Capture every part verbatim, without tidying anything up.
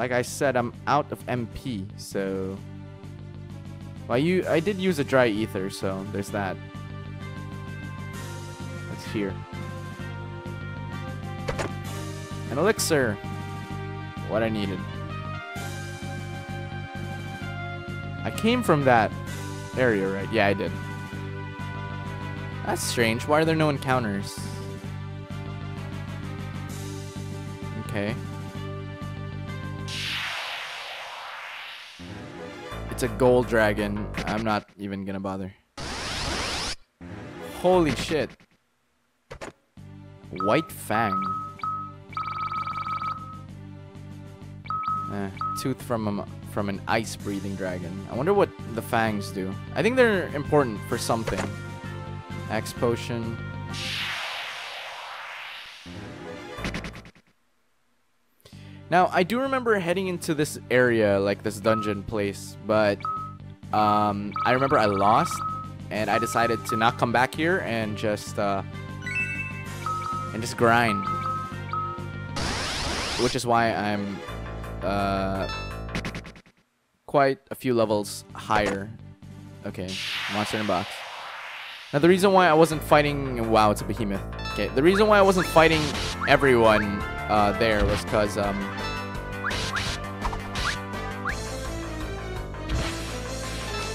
Like I said, I'm out of M P, so... Well, you, I did use a dry ether, so there's that. That's here. An elixir! What I needed. I came from that area, right? Yeah, I did. That's strange. Why are there no encounters? Okay. It's a gold dragon. I'm not even gonna bother. Holy shit. White Fang. Eh, tooth from a, from an ice-breathing dragon. I wonder what the fangs do. I think they're important for something. Axe potion. Now, I do remember heading into this area, like this dungeon place, but um, I remember I lost, and I decided to not come back here and just uh, and just grind, which is why I'm uh, quite a few levels higher. Okay, monster in a box. Now, the reason why I wasn't fighting... Wow, it's a behemoth. Okay, the reason why I wasn't fighting everyone uh, there was because... Um,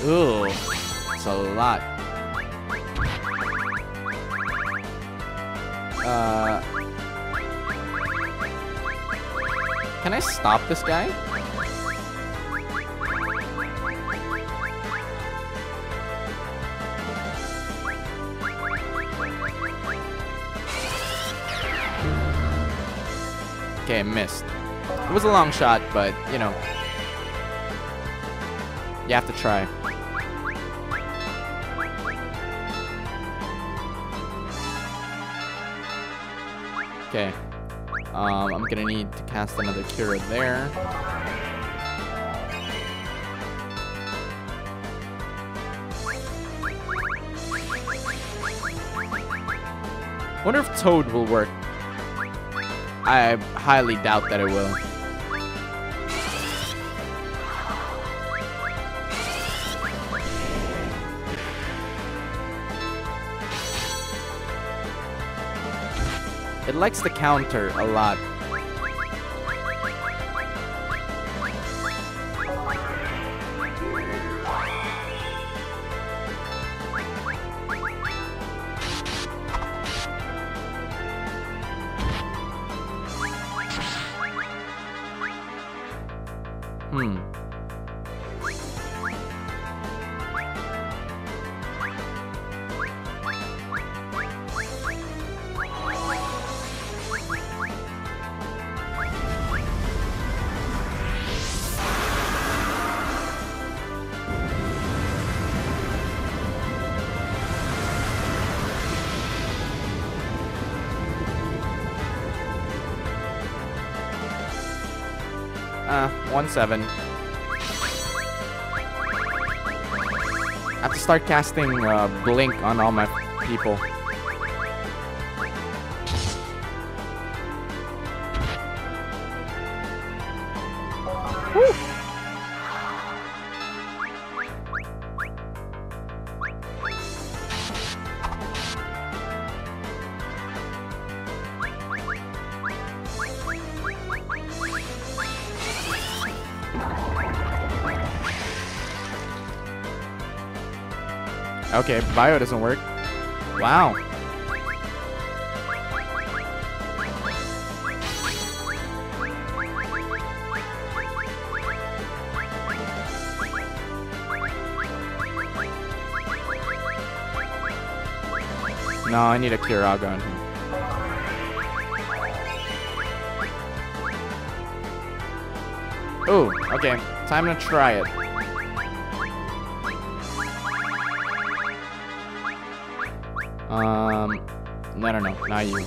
ooh, it's a lot. Uh, can I stop this guy? Okay, I missed. It was a long shot, but, you know. You have to try. Okay, um, I'm gonna need to cast another Cura there. Wonder if Toad will work. I highly doubt that it will. It likes to counter a lot. Hmm. Uh, one seven. I have to start casting uh, Blink on all my people. Okay, bio doesn't work. Wow. No, I need a Kiraga on him. Ooh, okay. Time to try it. Um, no, no, no, not you.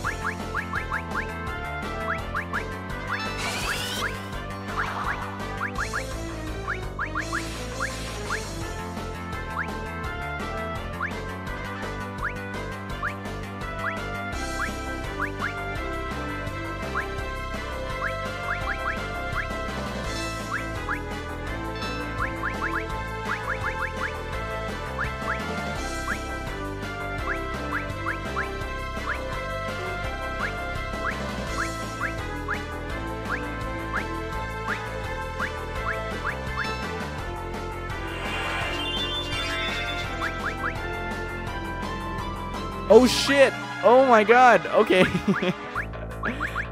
Oh shit! Oh my god, okay.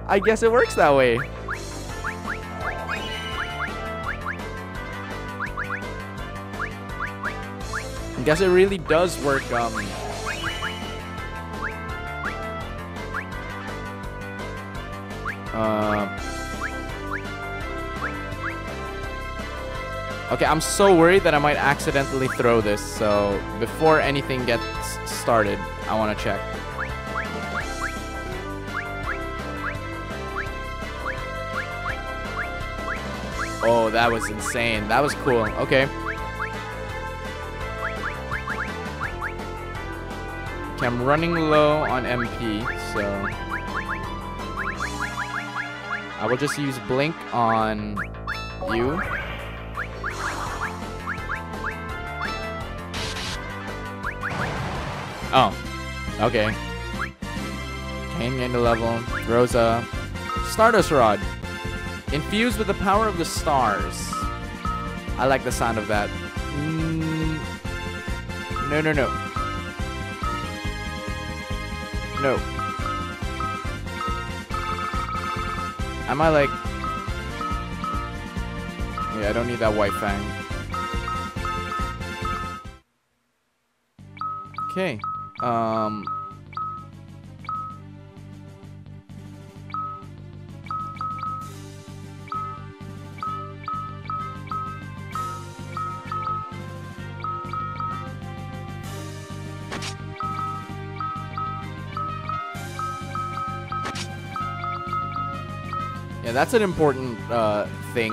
I guess it works that way. I guess it really does work, um... Uh, okay, I'm so worried that I might accidentally throw this, so before anything gets started, I want to check. Oh, that was insane. That was cool. Okay. Okay, I'm running low on M P, so I will just use Blink on you. Oh, okay. Came into level. Rosa. Stardust Rod. Infused with the power of the stars. I like the sound of that. Mm. No, no, no. No. Am I like... Yeah, I don't need that White Fang. Okay. Um... Yeah, that's an important uh, thing.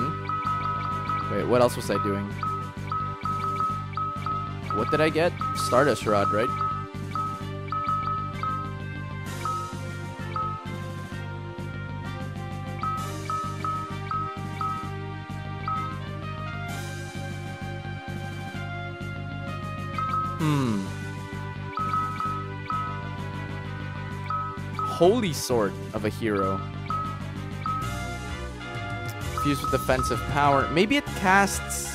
Wait, what else was I doing? What did I get? Stardust Rod, right? Hmm. Holy Sword of a Hero. Fused with defensive power. Maybe it casts...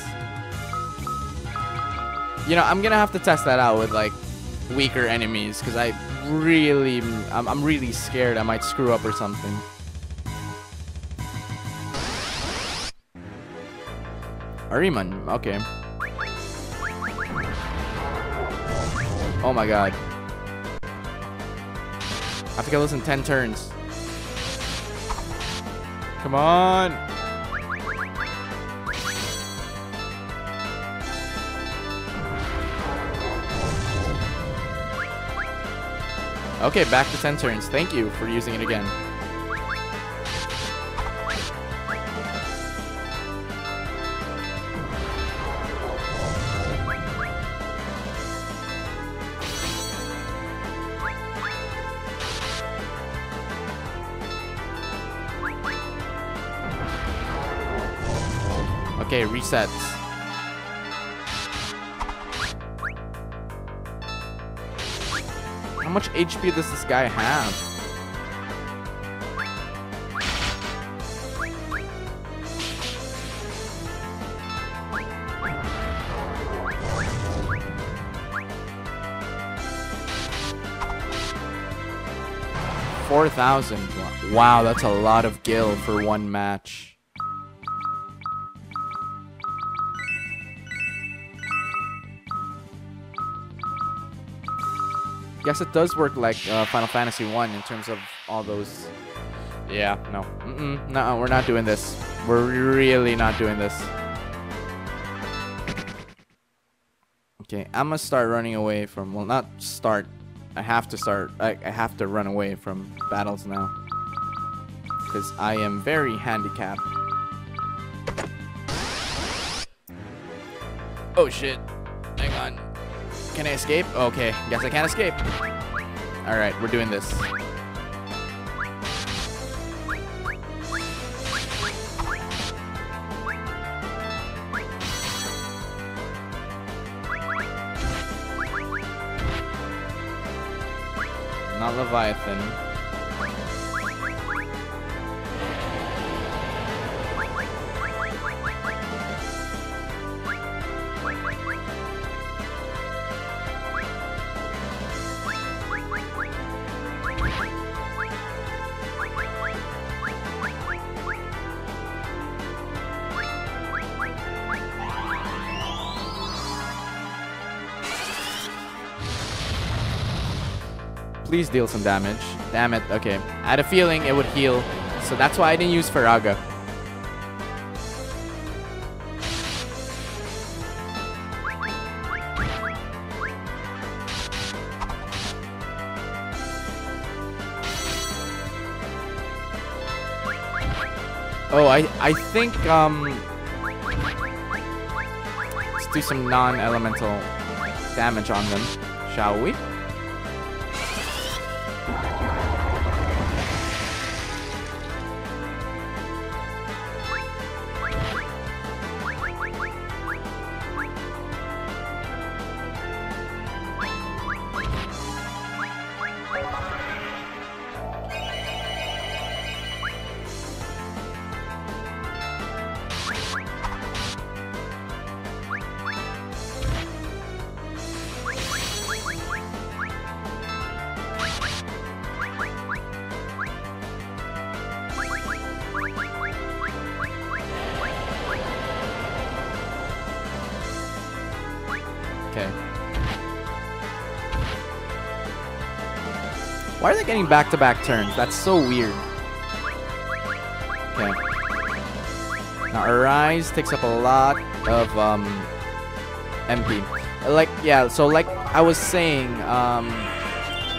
You know, I'm gonna have to test that out with, like, weaker enemies, because I really... I'm, I'm really scared I might screw up or something. Ariman, okay. Oh my god. I have to kill this in ten turns. Come on! Okay, back to ten turns. Thank you for using it again. Okay, resets. How much H P does this guy have? four thousand. Wow, that's a lot of gil for one match. Guess it does work like uh, Final Fantasy one in terms of all those. Yeah, no. Mm-mm, no, we're not doing this. We're really not doing this. Okay, I'm gonna start running away from. Well, not start. I have to start. I, I have to run away from battles now. Because I am very handicapped. Oh shit. Hang on. Can I escape? Okay, guess I can't escape. Alright, we're doing this. Not Leviathan. Please deal some damage. Damn it. Okay. I had a feeling it would heal. So that's why I didn't use Faraga. Oh, I, I think, um... let's do some non-elemental damage on them, shall we? Why are they getting back-to-back turns? That's so weird. Okay. Now, Arise takes up a lot of um, M P. Like, yeah, so like I was saying, um,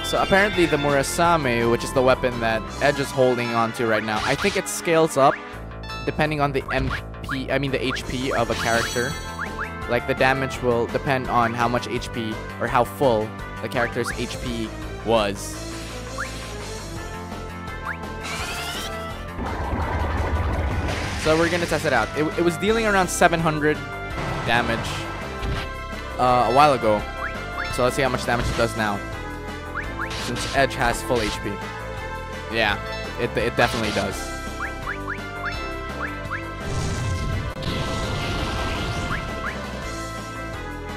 so apparently the Murasame, which is the weapon that Edge is holding onto right now, I think it scales up depending on the M P, I mean the H P of a character. Like, the damage will depend on how much H P or how full the character's H P was. So we're gonna test it out. It, it was dealing around seven hundred damage uh, a while ago. So let's see how much damage it does now. Since Edge has full H P. Yeah, it, it definitely does.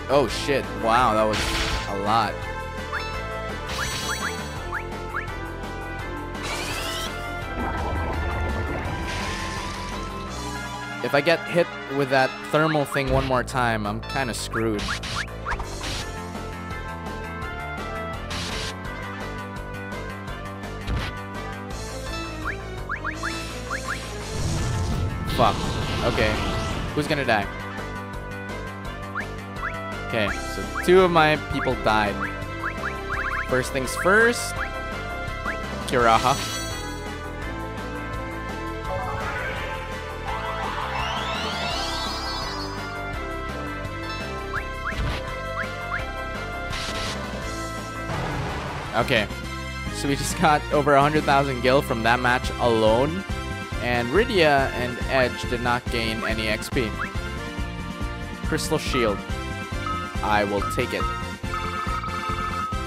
Oh shit, wow, that was a lot. If I get hit with that thermal thing one more time, I'm kind of screwed. Fuck. Okay. Who's gonna die? Okay, so two of my people died. First things first, Kiraha. Okay, so we just got over one hundred thousand gil from that match alone, and Rydia and Edge did not gain any X P. Crystal Shield. I will take it.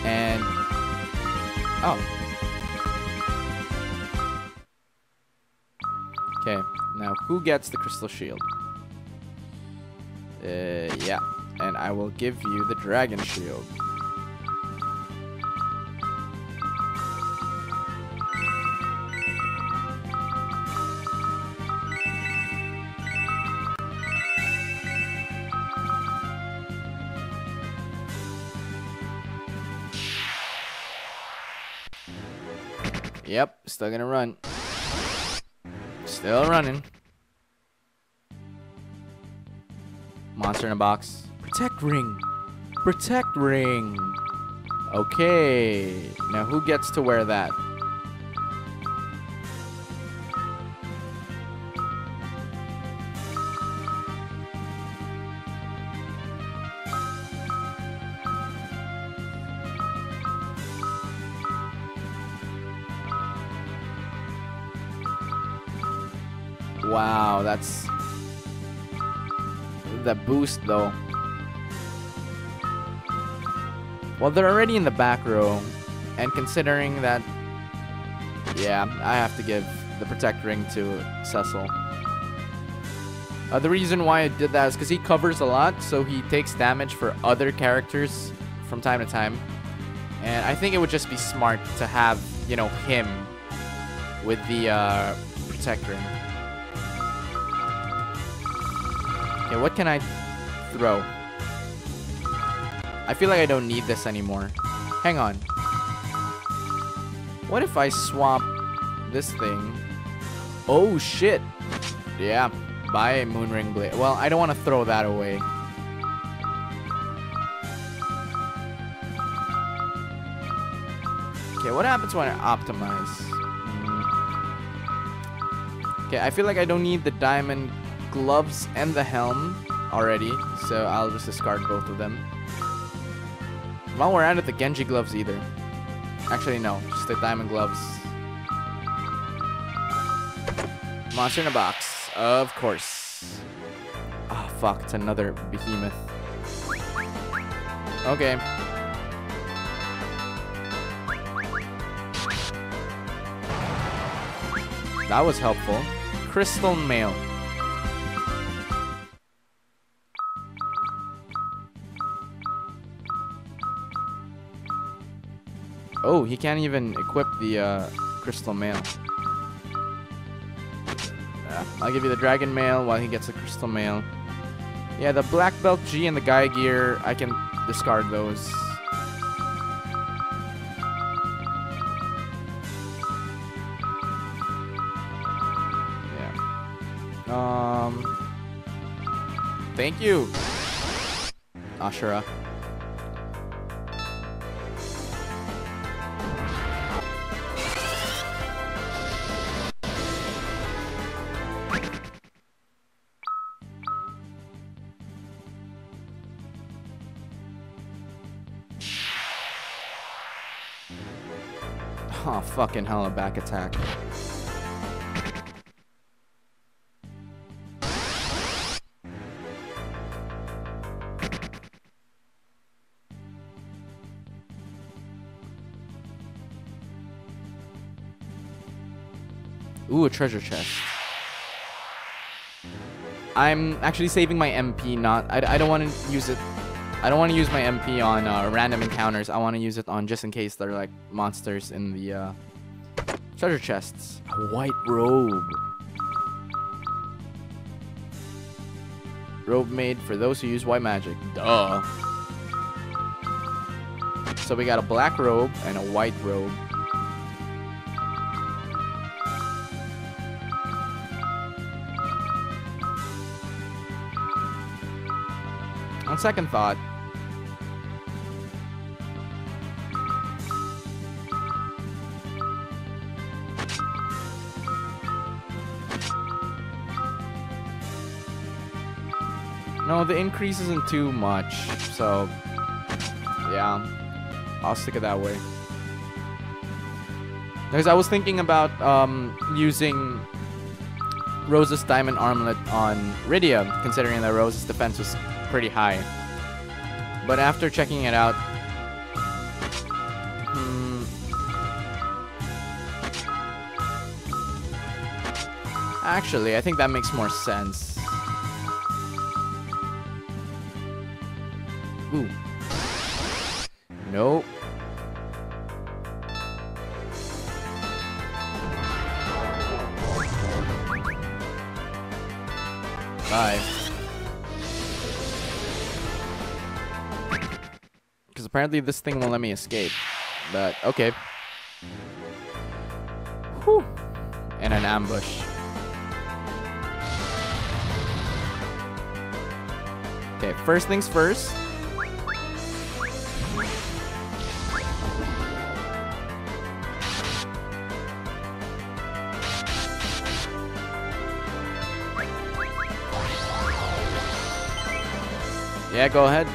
And... oh. Okay, now who gets the Crystal Shield? Uh, yeah, and I will give you the Dragon Shield. Yep, still gonna run. Still running. Monster in a box. Protect ring. Protect ring. Okay. Now who gets to wear that? Wow, that's the boost though. Well, they're already in the back row, and considering that, yeah, I have to give the protect ring to Cecil. Uh, the reason why I did that is because he covers a lot, so he takes damage for other characters from time to time, and I think it would just be smart to have, you know, him with the uh, protect ring. Okay, what can I throw? I feel like I don't need this anymore. Hang on. What if I swap this thing? Oh, shit. Yeah. Buy a Moonring Blade. Well, I don't want to throw that away. Okay, what happens when I optimize? Okay, I feel like I don't need the diamond gloves and the helm already, so I'll just discard both of them. While we're at it, the Genji gloves either. Actually, no, just the diamond gloves. Monster in a box, of course. Ah, oh, fuck, it's another behemoth. Okay. That was helpful. Crystal mail. Oh, he can't even equip the uh, crystal mail. Yeah, I'll give you the dragon mail while he gets the crystal mail. Yeah, the black belt G and the guy gear, I can discard those. Yeah. Um. Thank you, Ashura. Oh, fucking hell, a back attack. Ooh, a treasure chest. I'm actually saving my M P, not... I, I don't want to use it... I don't want to use my M P on uh, random encounters. I want to use it on just in case there are like monsters in the uh, treasure chests. A white robe. Robe made for those who use white magic. Duh. So we got a black robe and a white robe. On second thought, no, the increase isn't too much, so yeah, I'll stick it that way. Because I was thinking about um, using Rose's diamond armlet on Rydia, considering that Rose's defense was pretty high, but after checking it out, hmm, actually I think that makes more sense. Ooh, nope. Bye. Apparently this thing won't let me escape, but okay. Whew. And an ambush. Okay, first things first. Yeah, go ahead.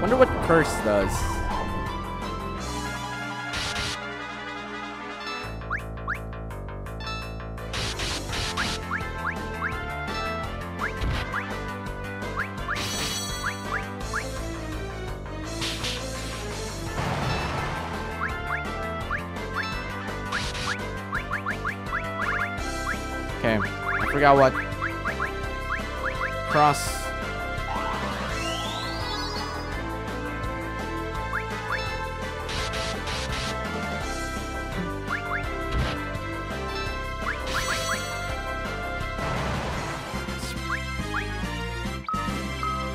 Wonder what curse does. Okay, I forgot what cross.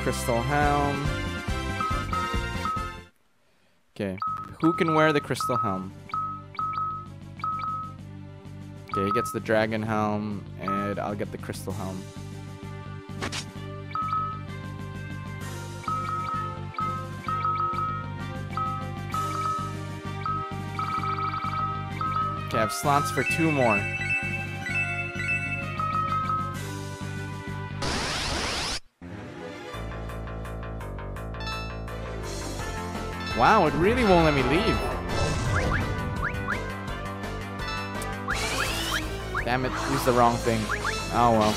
crystal helm. Okay, who can wear the crystal helm? Okay, he gets the dragon helm, and I'll get the crystal helm. Okay, I have slots for two more. Wow, it really won't let me leave. Damn it, use the wrong thing. Oh well.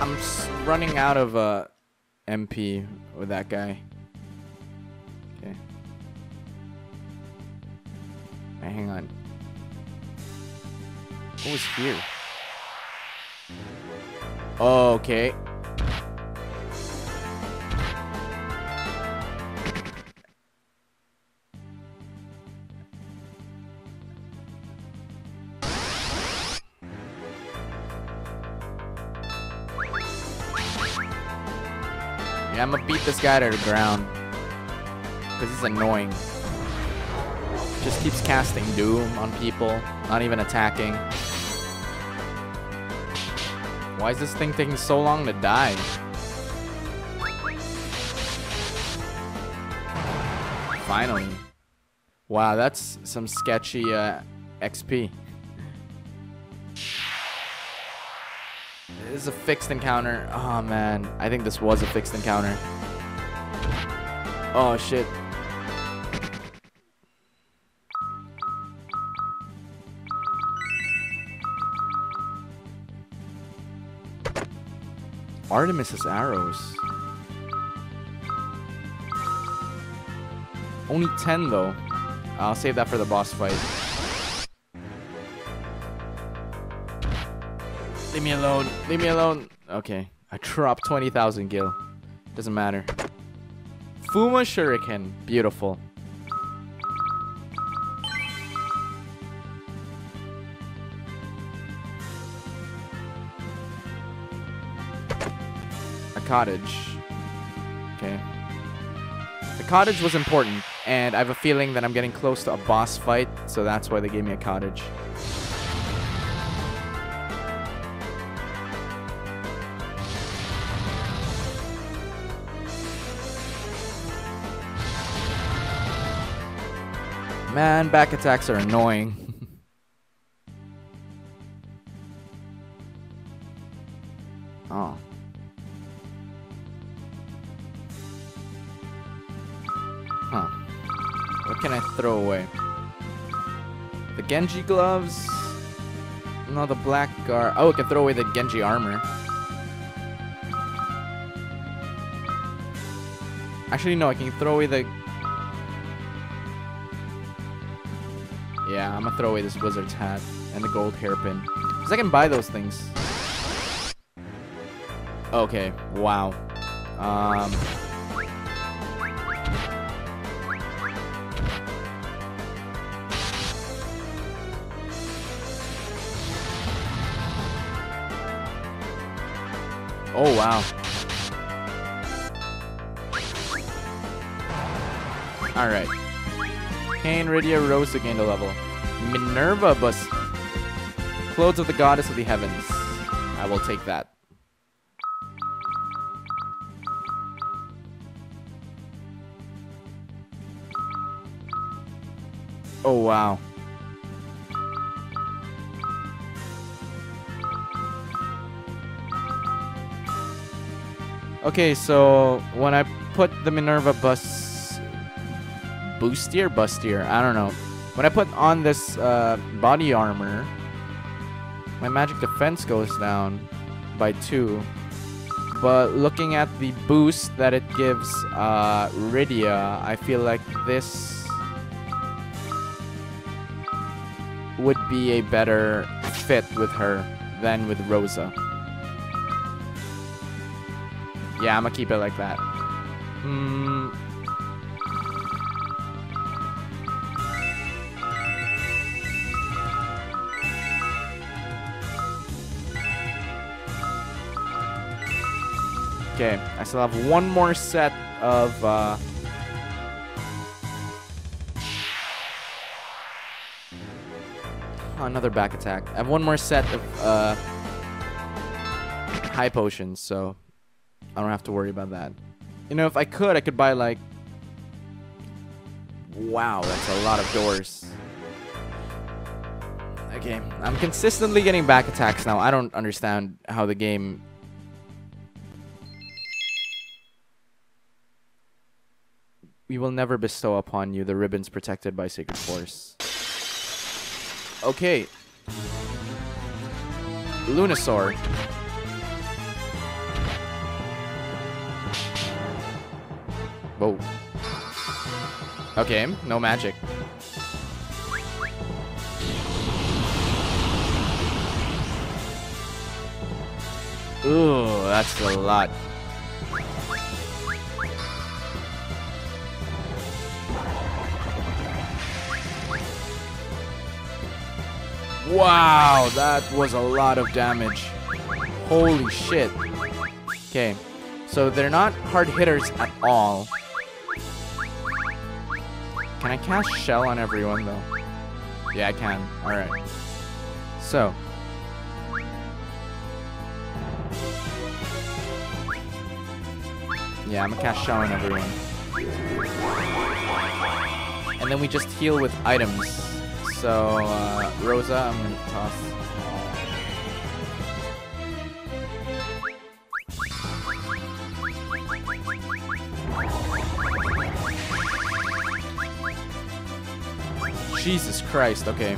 I'm s running out of uh, M P with that guy. Okay. Right, hang on. Who was here? Oh, okay. Yeah, I'm gonna beat this guy to the ground. Cause he's annoying. Just keeps casting doom on people, not even attacking. Why is this thing taking so long to die? Finally. Wow, that's some sketchy uh, X P. This is a fixed encounter. Oh man, I think this was a fixed encounter. Oh shit. Artemis's arrows. Only ten though. I'll save that for the boss fight. Leave me alone. Leave me alone. Okay. I dropped twenty thousand gil. Doesn't matter. Fuma Shuriken. Beautiful. Cottage. Okay. The cottage was important, and I have a feeling that I'm getting close to a boss fight, so that's why they gave me a cottage. Man, back attacks are annoying. Oh. Huh. What can I throw away? The Genji gloves? No, the black guard. Oh, I can throw away the Genji armor. Actually, no, I can throw away the... Yeah, I'm gonna throw away this wizard's hat and the gold hairpin. Because I can buy those things. Okay, wow. Um... Oh, wow. Alright. Kane, Rydia, Rosa gained a level. Minerva bustier. Clothes of the goddess of the heavens. I will take that. Oh, wow. Okay, so when I put the Minerva bus... Bustier? Bustier, I don't know. When I put on this uh, body armor, my magic defense goes down by two. But looking at the boost that it gives uh, Rydia, I feel like this would be a better fit with her than with Rosa. Yeah, I'm gonna keep it like that. Mm. Okay, I still have one more set of... Uh... Oh, another back attack. I have one more set of uh, high potions, so I don't have to worry about that. You know, if I could, I could buy like... Wow, that's a lot of doors. Okay, I'm consistently getting back attacks now. I don't understand how the game... We will never bestow upon you the ribbons protected by sacred force. Okay. Lunasaur. Whoa. Okay, no magic. Ooh, that's a lot. Wow, that was a lot of damage. Holy shit. Okay, so they're not hard hitters at all. Can I cast Shell on everyone, though? Yeah, I can. Alright. So. Yeah, I'm gonna cast Shell on everyone. And then we just heal with items. So, uh, Rosa, I'm gonna toss. Jesus Christ, okay.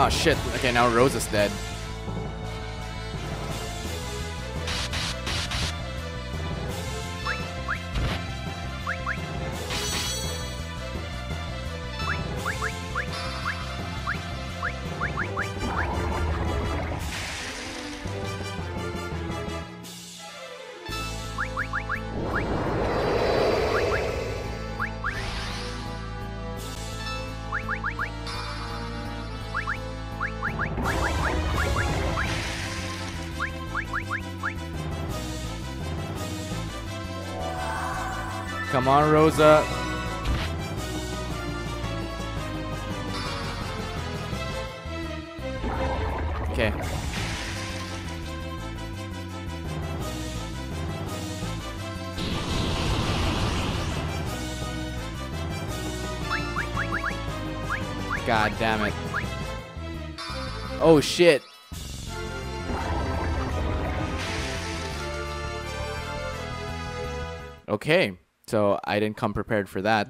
Oh shit, okay, now Rosa's dead. Come on, Rosa. Okay. God damn it. Oh, shit. Okay. So I didn't come prepared for that.